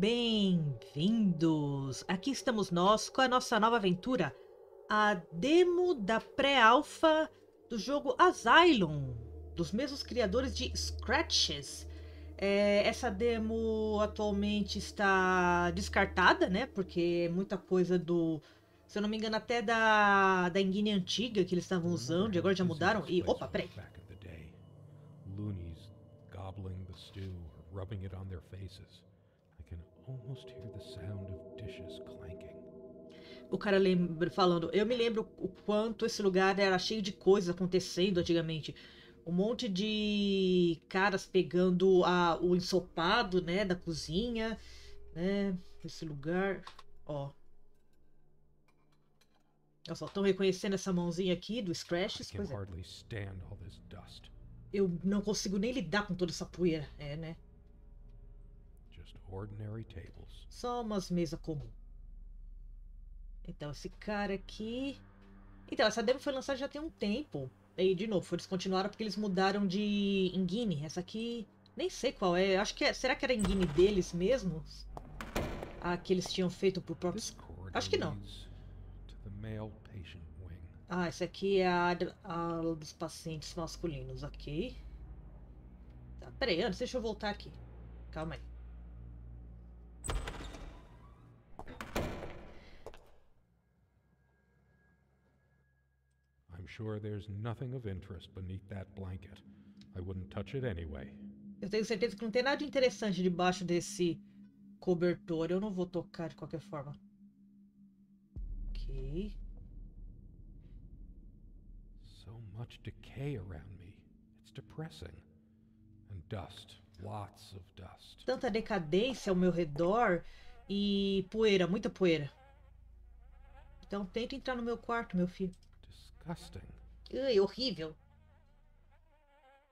Bem-vindos! Aqui estamos nós com a nossa nova aventura, a demo da pré-alfa do jogo Asylum, dos mesmos criadores de Scratches. Essa demo atualmente está descartada, né? Porque muita coisa do... Se eu não me engano, até da engine antiga que eles estavam usando, e agora já mudaram. E, opa, peraí. Gobbling the stew, rubbing it on their faces. I can almost hear the sound of dishes clanking. O cara lembra falando, eu me lembro o quanto esse lugar era cheio de coisas acontecendo antigamente. Um monte de caras pegando o ensopado, né, da cozinha, né? Esse lugar, ó. Eu só tô reconhecendo essa mãozinha aqui do Scratch, pois é. Eu não consigo nem lidar com toda essa poeira, né? Só umas mesas comuns. Então, esse cara aqui... Então, essa demo foi lançada já tem um tempo. E, de novo, eles continuaram porque eles mudaram de engine. Essa aqui, nem sei qual é. Acho que é... Será que era a engine deles mesmos? A que eles tinham feito pro próprio... Acho que não. Ah, essa aqui é a ala dos pacientes masculinos, ok. Tá, peraí, antes, deixa eu voltar aqui. Calma aí. Eu tenho certeza que não tem nada de interessante debaixo desse cobertor. Eu não vou tocar de qualquer forma. Ok. Much decay around me. It's depressing. And dust, lots of dust. Tanta decadência ao meu redor e poeira, muita poeira. Então tenta entrar no meu quarto, meu filho. Disgusting. Ai, horrível.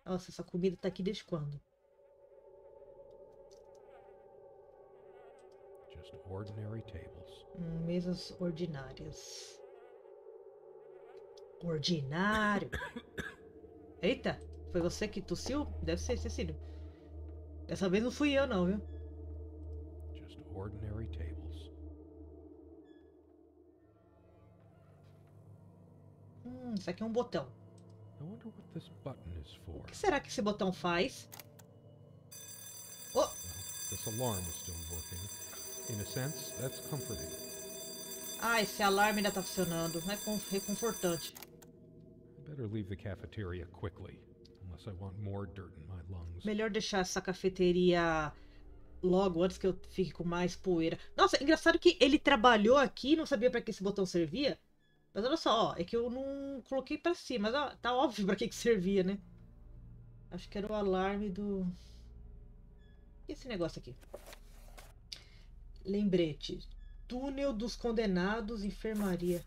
Nossa, essa comida tá aqui desde quando? Just ordinary tables. Mesas ordinárias. Ordinário. Eita, foi você que tossiu? Deve ser, Cecílio. Dessa vez não fui eu não, viu? Just ordinary tables. Isso aqui é um botão. O que será que esse botão faz? Oh! Ah, esse alarme ainda tá funcionando. É reconfortante. Melhor deixar essa cafeteria logo antes que eu fique com mais poeira. Nossa, engraçado que ele trabalhou aqui, não sabia pra que esse botão servia. Mas olha só, ó, é que eu não coloquei pra cima, mas ó, tá óbvio pra que servia, né? Acho que era o alarme do... E esse negócio aqui? Lembrete. Túnel dos condenados, enfermaria.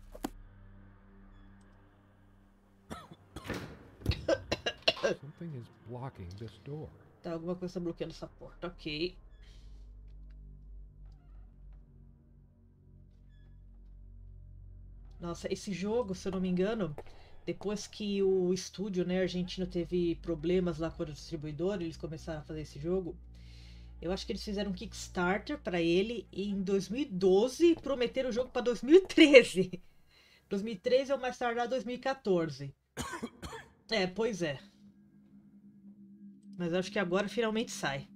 Something is blocking this door. Tá, alguma coisa bloqueando essa porta, ok. Nossa, esse jogo, se eu não me engano, depois que o estúdio, né, argentino teve problemas lá com o distribuidor, eles começaram a fazer esse jogo. Eu acho que eles fizeram um Kickstarter pra ele em 2012 e prometeram o jogo pra 2013. 2013 é o mais tardar 2014. É, pois é. Mas acho que agora finalmente sai.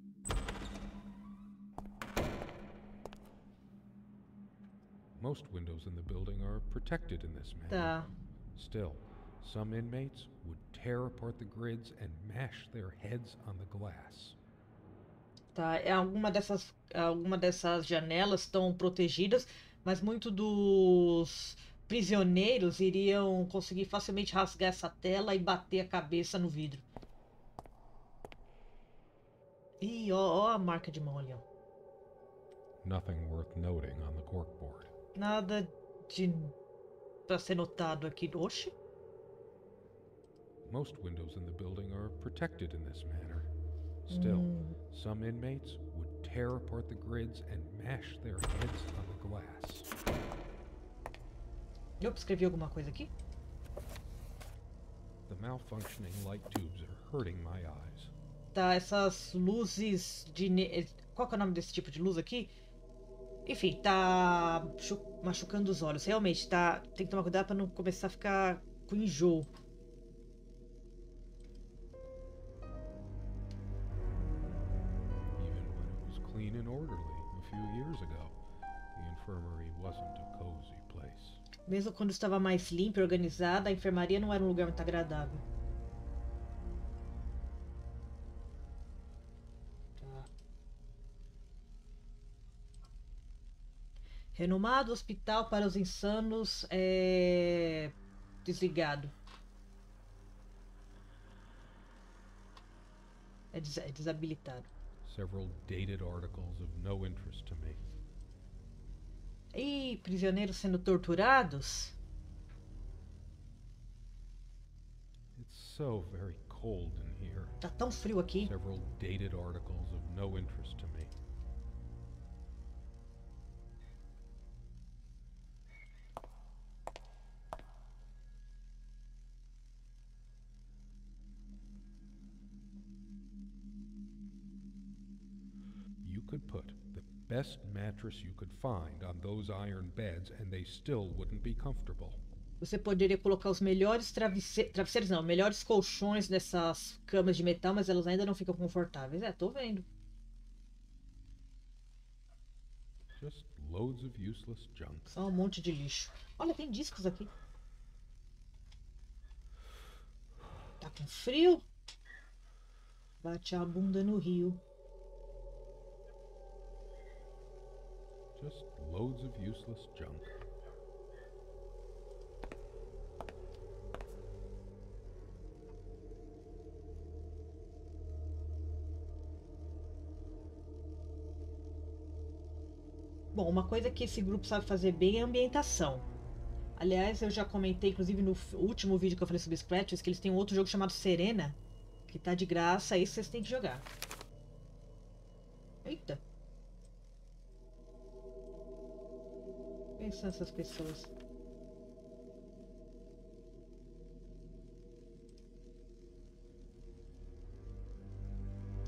Most windows in the building are protected in this manner. Tá. Still, some inmates would tear apart the grids and mash their heads on the glass. Tá, alguma dessas janelas estão protegidas, mas muitos dos prisioneiros iriam conseguir facilmente rasgar essa tela e bater a cabeça no vidro. Ih, ó a marca de mão ali, ó. Nada de... pra ser notado aqui. Oxi. Most windows in the building are protected in this manner. Still, some inmates would tear apart the grids and mash their heads on the glass. Eu escrevi alguma coisa aqui? The malfunctioning light tubes are hurting my eyes. Tá, essas luzes de Qual que é o nome desse tipo de luz aqui? Enfim, tá machucando os olhos. Realmente, tá... Tem que tomar cuidado pra não começar a ficar com enjoo. Mesmo quando estava mais limpa e organizada, a enfermaria não era um lugar muito agradável. Renomado hospital para os insanos é... desligado. É desabilitado. Several dated articles of no interest to me. E prisioneiros sendo torturados? It's so very cold in here. Tá tão frio aqui. Several dated articles of no interest to me. Could put the best mattress you could find on those iron beds and they still wouldn't be comfortable. Você poderia colocar os melhores travesseiros não, melhores colchões nessas camas de metal, mas elas ainda não ficam confortáveis. É, tô vendo. Just loads of useless junk. Só um monte de lixo. Olha, tem discos aqui. Tá com frio? Bate a bunda no rio. Just loads of useless junk. Bom, uma coisa que esse grupo sabe fazer bem é a ambientação. Aliás, eu já comentei, inclusive no último vídeo que eu falei sobre Scratches, que eles têm um outro jogo chamado Serena, que tá de graça, esse vocês têm que jogar. Eita! Quem são essas pessoas?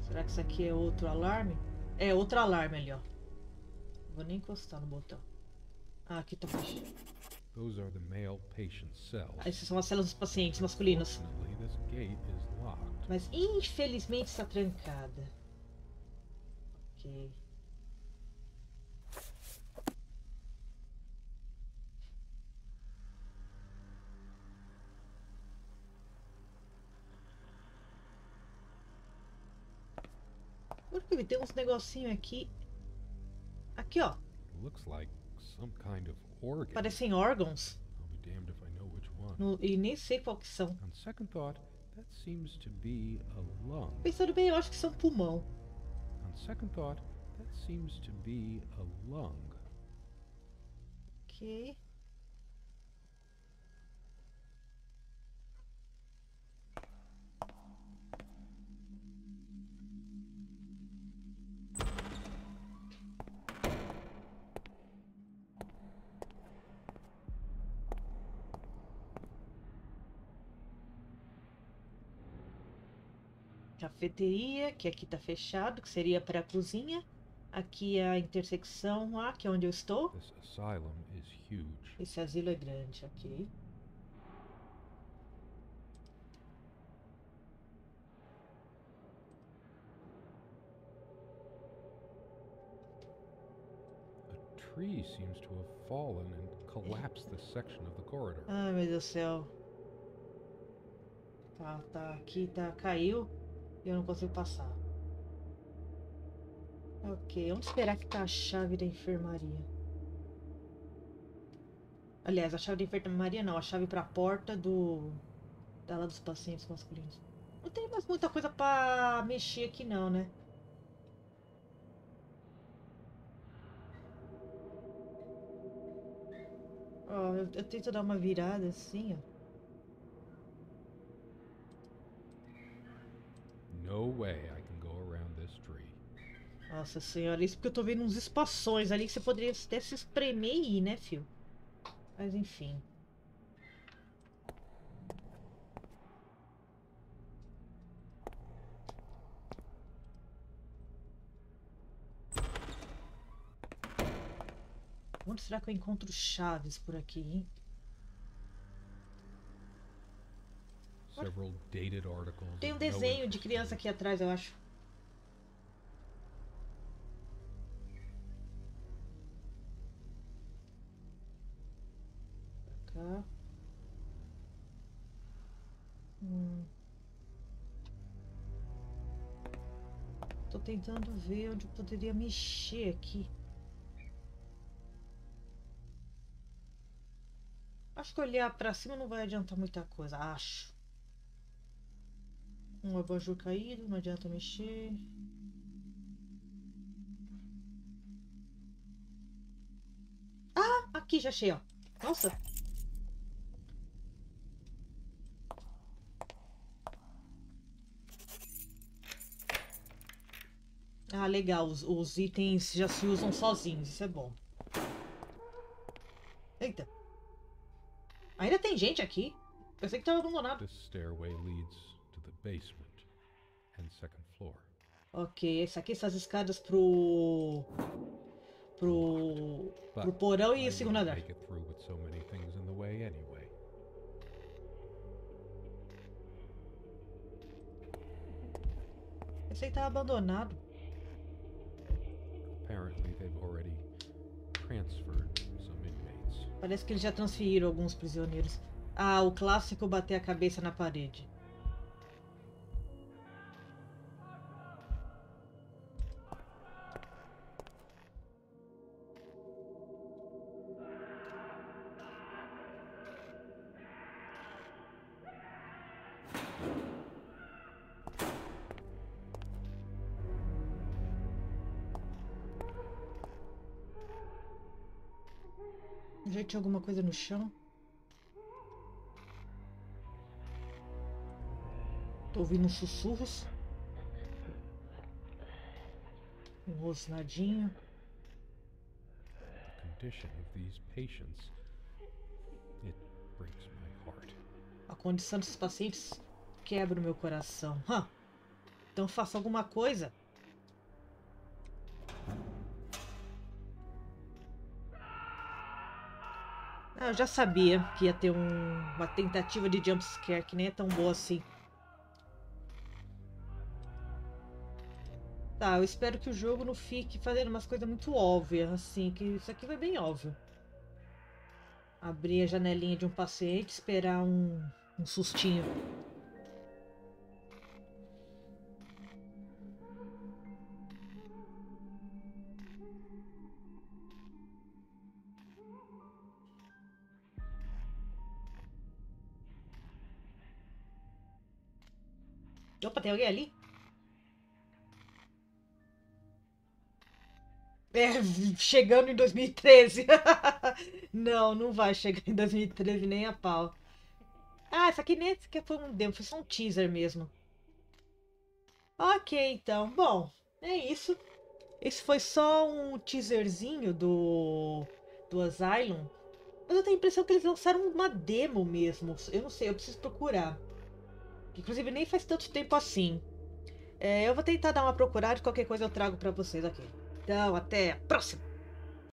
Será que isso aqui é outro alarme? É, outro alarme ali, ó. Não vou nem encostar no botão. Ah, aqui tá fechado. Essas são as celas dos pacientes masculinos. Mas infelizmente está trancada. Ok. Tem uns negocinhos aqui. Aqui, ó. Parecem órgãos. No, e nem sei qual que são. Pensando bem, eu acho que são pulmão. Ok. Cafeteria, que aqui tá fechado, que seria para a cozinha. Aqui é a intersecção A, que é onde eu estou. Esse asilo é grande, ok. Ai, meu Deus do céu. Tá, aqui, tá, caiu. Eu não consigo passar. Ok, vamos esperar que tá a chave da enfermaria. Aliás, a chave da enfermaria não, a chave pra porta da lá dos pacientes masculinos. Não tem mais muita coisa pra mexer aqui não, né? Ó, eu tento dar uma virada assim, ó. No way I can go around this tree. Nossa senhora, isso porque eu tô vendo uns espações ali que você poderia até se espremer e ir, né, filho? Mas enfim. Onde será que eu encontro chaves por aqui, hein? Tem um desenho de criança aqui atrás, eu acho. Pra cá. Tô tentando ver onde eu poderia mexer aqui. Acho que olhar pra cima não vai adiantar muita coisa, acho. Um abajur caído, não adianta mexer. Ah, aqui já achei, ó. Nossa! Ah, legal. Os itens já se usam sozinhos, isso é bom. Eita! Ainda tem gente aqui? Eu sei que tava abandonado. This stairway leads to the basement and second floor. Ok, essa aqui, essas escadas pro porão e o segundo andar. Eu sei que tava abandonado. Apparently they've already transferred some inmates. Parece que eles já transferiram alguns prisioneiros. Ah, o clássico bater a cabeça na parede. Já tinha alguma coisa no chão? Tô ouvindo uns sussurros. Um rosnadinho. A condição desses pacientes quebra o meu coração. Então faça alguma coisa. Ah, eu já sabia que ia ter uma tentativa de jumpscare que nem é tão boa assim. Tá, eu espero que o jogo não fique fazendo umas coisas muito óbvias, assim, que isso aqui vai bem óbvio. Abrir a janelinha de um paciente, esperar um sustinho. Opa, tem alguém ali? É, chegando em 2013. Não, não vai chegar em 2013 nem a pau. Ah, essa aqui nem foi um demo, foi só um teaser mesmo. Ok, então. Bom, é isso. Esse foi só um teaserzinho do Asylum. Mas eu tenho a impressão que eles lançaram uma demo mesmo. Eu não sei, eu preciso procurar. Inclusive, nem faz tanto tempo assim. É, eu vou tentar dar uma procurada e qualquer coisa eu trago pra vocês aqui. Então, até a próxima!